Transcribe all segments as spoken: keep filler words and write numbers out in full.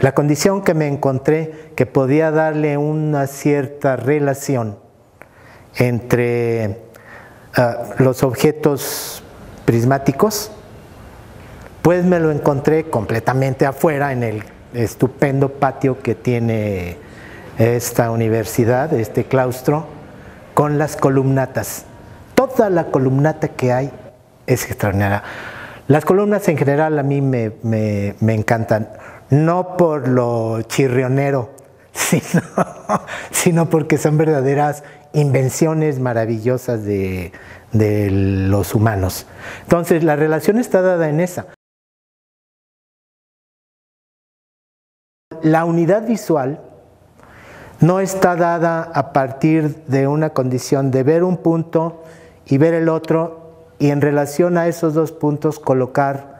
La condición que me encontré que podía darle una cierta relación entre uh, los objetos prismáticos, pues me lo encontré completamente afuera en el estupendo patio que tiene esta universidad, este claustro, con las columnatas. Toda la columnata que hay es extraordinaria. Las columnas en general a mí me, me, me encantan, no por lo chirrionero, sino, sino porque son verdaderas invenciones maravillosas de, de los humanos. Entonces, la relación está dada en esa. La unidad visual no está dada a partir de una condición de ver un punto y ver el otro, y en relación a esos dos puntos colocar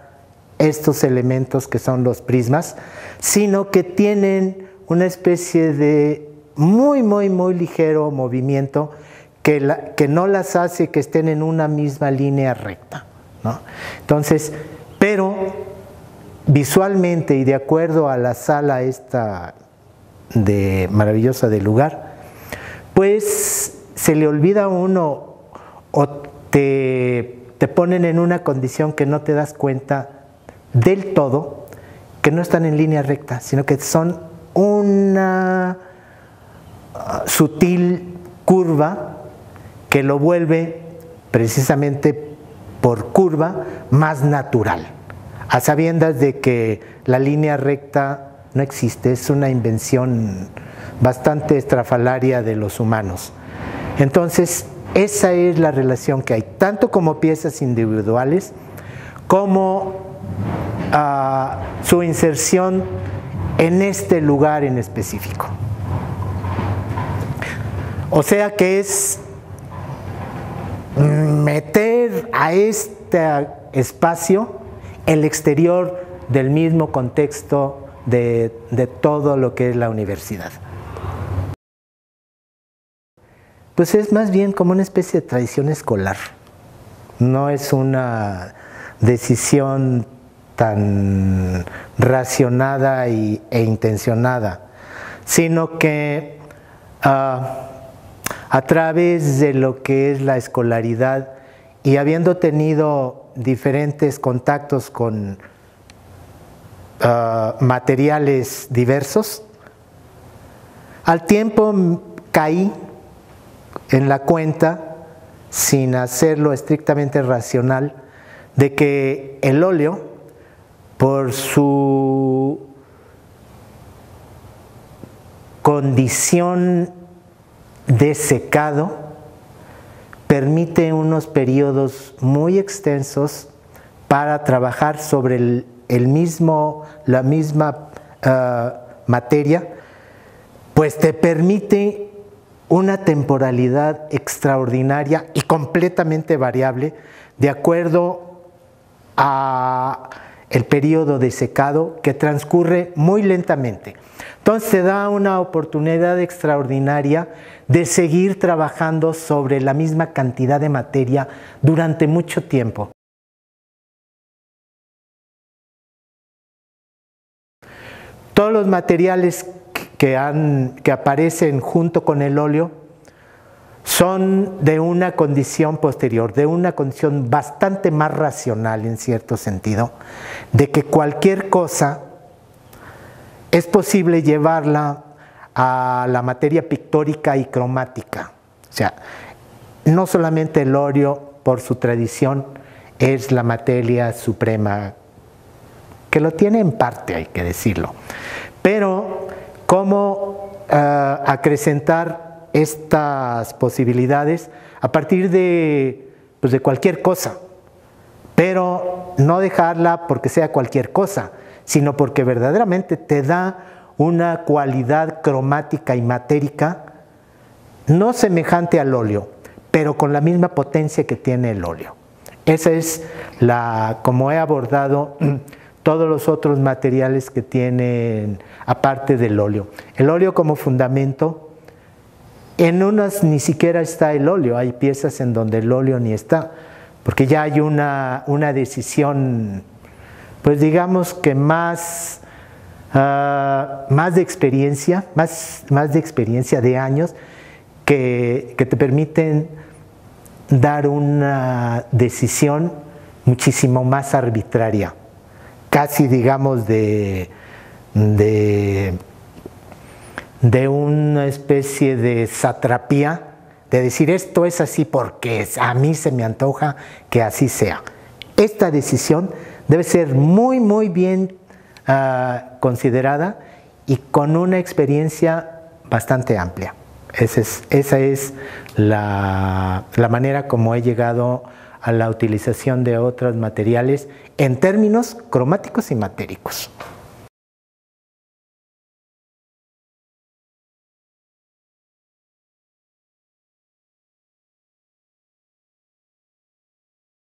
estos elementos que son los prismas, sino que tienen una especie de muy, muy, muy ligero movimiento que, la, que no las hace que estén en una misma línea recta, ¿no? Entonces, pero visualmente y de acuerdo a la sala esta de, maravillosa del lugar, pues se le olvida a uno o te, te ponen en una condición que no te das cuenta del todo, que no están en línea recta, sino que son una uh, sutil curva que lo vuelve precisamente por curva más natural, a sabiendas de que la línea recta no existe, es una invención bastante estrafalaria de los humanos. Entonces, esa es la relación que hay, tanto como piezas individuales, como a su inserción en este lugar en específico. O sea que es meter a este espacio el exterior del mismo contexto de, de todo lo que es la universidad. Pues es más bien como una especie de tradición escolar. No es una decisión tan racionada y, e intencionada, sino que uh, a través de lo que es la escolaridad y habiendo tenido diferentes contactos con uh, materiales diversos, al tiempo caí en la cuenta, sin hacerlo estrictamente racional, de que el óleo, por su condición de secado, permite unos periodos muy extensos para trabajar sobre el, el mismo, la misma uh, materia, pues te permite una temporalidad extraordinaria y completamente variable de acuerdo a el periodo de secado que transcurre muy lentamente. Entonces se da una oportunidad extraordinaria de seguir trabajando sobre la misma cantidad de materia durante mucho tiempo. Todos los materiales que, han, que aparecen junto con el óleo son de una condición posterior, de una condición bastante más racional en cierto sentido, de que cualquier cosa es posible llevarla a la materia pictórica y cromática. O sea, no solamente el óleo, por su tradición, es la materia suprema, que lo tiene en parte, hay que decirlo. Pero, ¿cómo uh, acrecentar estas posibilidades a partir de, pues de cualquier cosa, pero no dejarla porque sea cualquier cosa, sino porque verdaderamente te da una cualidad cromática y matérica no semejante al óleo, pero con la misma potencia que tiene el óleo? Esa es la, como he abordado todos los otros materiales que tienen aparte del óleo. El óleo como fundamento. En unas ni siquiera está el óleo, hay piezas en donde el óleo ni está, porque ya hay una, una decisión, pues digamos que más uh, más de experiencia, más, más de experiencia de años que, que te permiten dar una decisión muchísimo más arbitraria, casi digamos de, de, de una especie de satrapía, de decir esto es así porque a mí se me antoja que así sea. Esta decisión debe ser muy, muy bien uh, considerada y con una experiencia bastante amplia. Esa es, esa es la, la manera como he llegado a la utilización de otros materiales en términos cromáticos y matéricos.